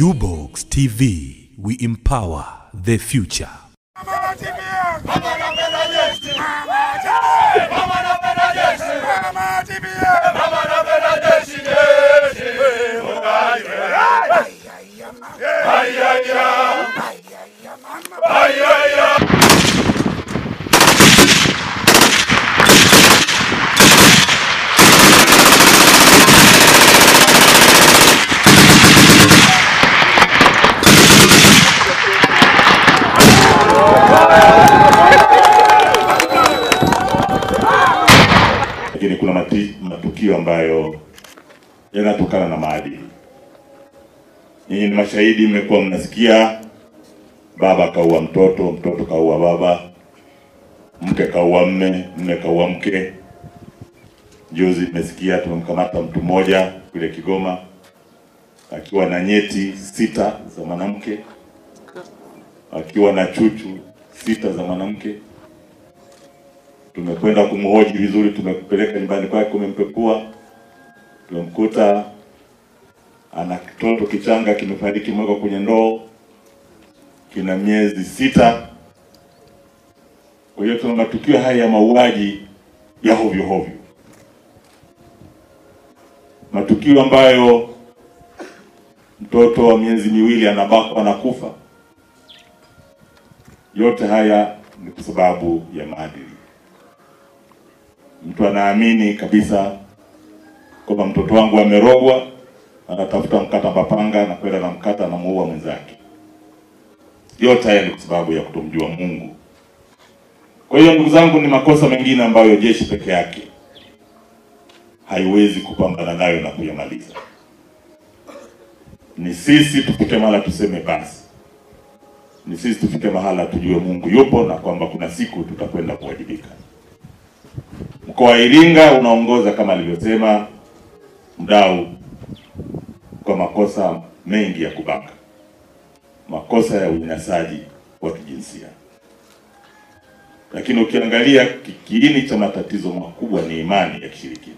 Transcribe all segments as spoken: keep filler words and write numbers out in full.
Yubox T V, we empower the future. Lakini kuna mati, matukio ambayo yanatokana na maadili. Nyinyi ni mashahidi, mmekuwa mnasikia baba kaua mtoto, mtoto kaua baba, mke kaua mme, mme kaua mke. Juzi mmesikia tumemkamata mtu mmoja kule Kigoma akiwa na nyeti sita za mwanamke, akiwa na chuchu sita za mwanamke. Tumekwenda kumhoji vizuri, tumekupeleka nyumbani kwake, kumempekua, tumemkuta ana kitoto kichanga kimefariki mwaka kwenye ndoo, kina miezi sita. Kwa hiyo tuna matukio haya ya mauaji ya hovyo hovyo, matukio ambayo mtoto wa miezi miwili anabakwa anakufa. Yote haya ni kwa sababu ya maadili. Mtu anaamini kabisa kwamba mtoto wangu amerogwa, anatafuta mkata mapanga na kwenda na mkata na muua mwenzake. Yote haya ni kwa sababu ya kutomjua Mungu. Kwa hiyo ndugu zangu, ni makosa mengine ambayo jeshi peke yake haiwezi kupambana nayo na kuyamaliza. Ni sisi tupite mahala tuseme basi. Ni sisi tufike mahala tujue Mungu yupo na kwamba kuna siku tutakwenda kuwajibika. Mkoa wa Iringa unaongoza kama alivyosema mdau kwa makosa mengi ya kubaka, makosa ya unyanyasaji wa kijinsia. Lakini ukiangalia kiini cha matatizo makubwa ni imani ya kishirikina.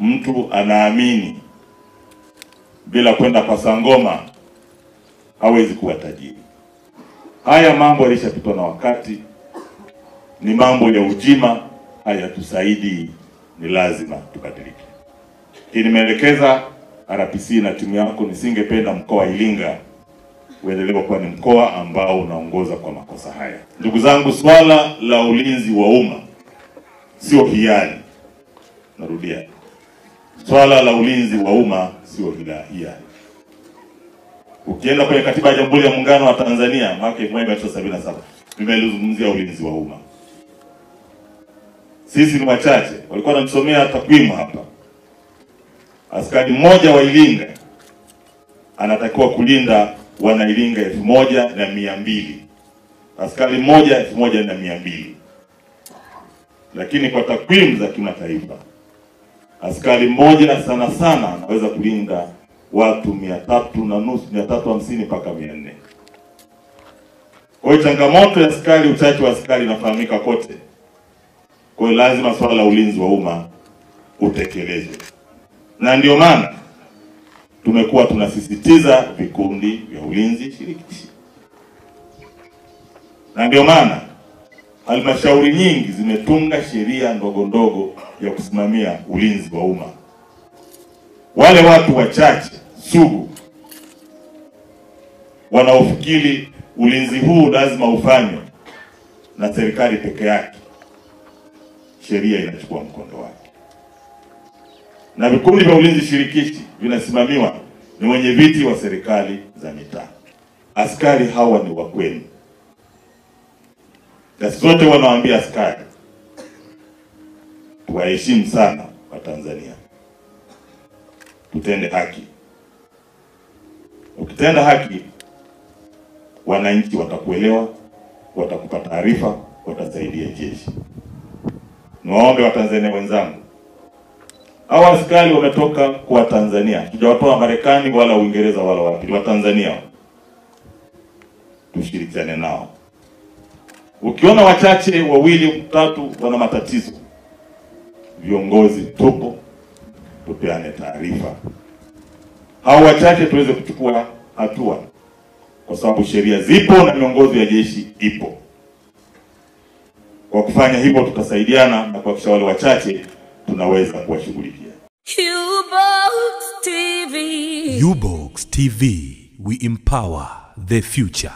Mtu anaamini bila kwenda kwa sangoma hawezi kuwa tajiri. Haya mambo yalishapitwa na wakati, ni mambo ya ujima, hayatusaidii, ni lazima tubadilike. Hii nimeelekeza R P C na timu yako, nisingependa mkoa wa Iringa uendelee kuwa ni mkoa ambao unaongoza kwa makosa haya. Ndugu zangu, swala la ulinzi wa umma sio hiari. Narudia. Swala la ulinzi wa umma sio bila hiari. Ukienda kwenye katiba ya Jamhuri ya Muungano wa Tanzania mwaka elfu moja mia tisa sabini na saba, nimelizungumzia ulinzi wa umma. Sisi ni wachache, walikuwa wanamsomea takwimu hapa. Askari mmoja wa Iringa anatakiwa kulinda wana Iringa elfu moja na mia mbili. Askari mmoja elfu moja na mia mbili. Lakini kwa takwimu za kimataifa, askari mmoja sana sana anaweza kulinda watu mia tatu na nusu, mia tatu hamsini mpaka mia nne. Kwa hiyo changamoto ya askari, uchache wa askari inafahamika kote. Kwa hiyo lazima swala la ulinzi wa umma utekelezwe. Na ndio maana tumekuwa tunasisitiza vikundi vya ulinzi shirikishi. Na ndio maana halmashauri nyingi zimetunga sheria ndogo ndogo ya kusimamia ulinzi wa umma. Wale watu wachache sugu wanaofikiri ulinzi huu lazima ufanywe na serikali peke yake, sheria inachukua mkondo wake. Na vikundi vya ulinzi shirikishi vinasimamiwa ni wenye viti wa serikali za mitaa. Askari hawa ni wa kweli. Zote wanawaambia askari tuwaheshimu sana wa Tanzania, tutende haki. Ukitenda haki wananchi watakuelewa, watakupa taarifa, watasaidia jeshi. Niwaombe wa Tanzania wenzangu, hawa askari wametoka kwa Tanzania, hatujawatoa Marekani wala Uingereza wala wapi, wa Tanzania. Tushirikiane nao. Ukiona wachache wawili mtatu wana matatizo, viongozi tupo, tupeane taarifa. hao wachache tuweze kuchukua hatua, kwa sababu sheria zipo na miongozo ya jeshi ipo. Kwa kufanya hivyo tutasaidiana na kuhakikisha wale wachache tunaweza kuwashughulikia. Yubox T V, we empower the future.